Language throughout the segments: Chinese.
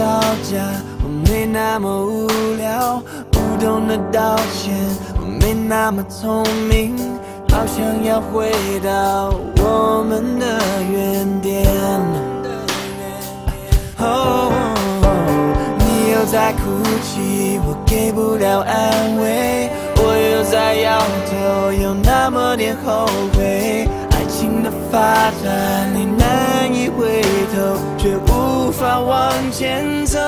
吵架，我没那么无聊，不懂得道歉，我没那么聪明，好想要回到我们的原点。哦，你又在哭泣，我给不了安慰，我又在摇头，有那么点后悔。 情的发展，你难以回头，却无法往前走。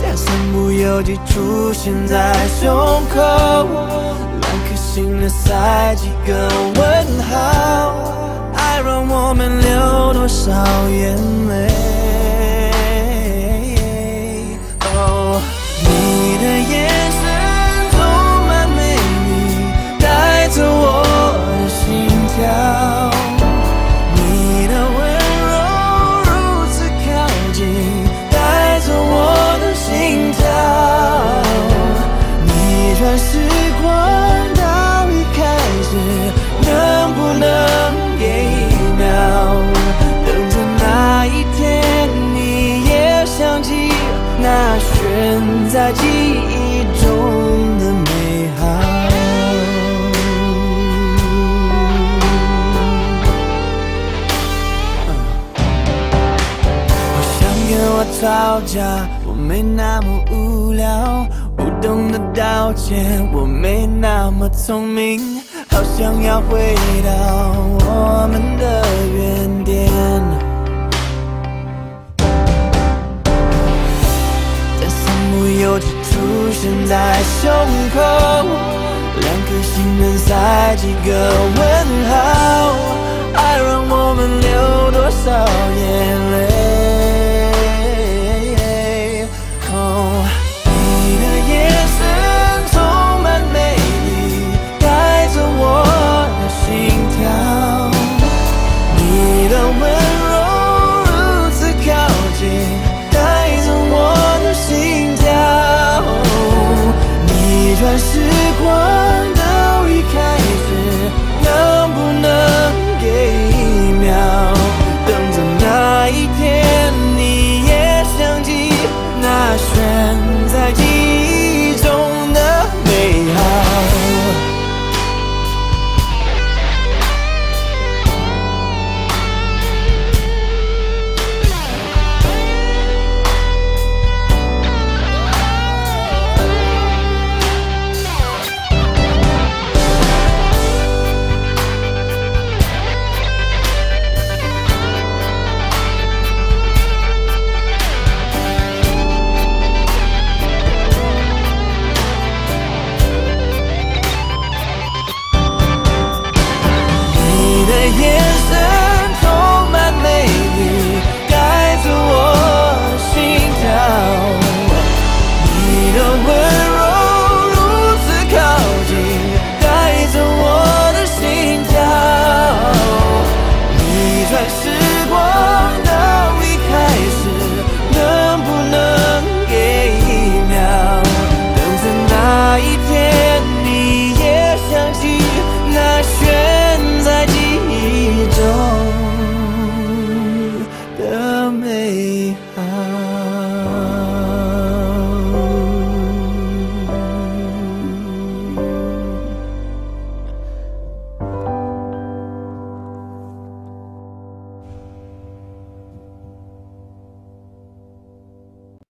但身不由己出现在胸口，两颗心的塞几个问号，爱让我们流多少眼泪？哦，你的眼神充满美丽，带走我。 你的温柔如此靠近，带走我的心跳。你转时光到一开始，能不能给一秒？等着那一天，你也想起那悬在记忆中的美好。 我吵架，我没那么无聊，不懂得道歉，我没那么聪明，好想要回到我们的原点。但身不由己出现在胸口，两颗心能塞几个问号？爱让我们流多少眼泪？ 转时光。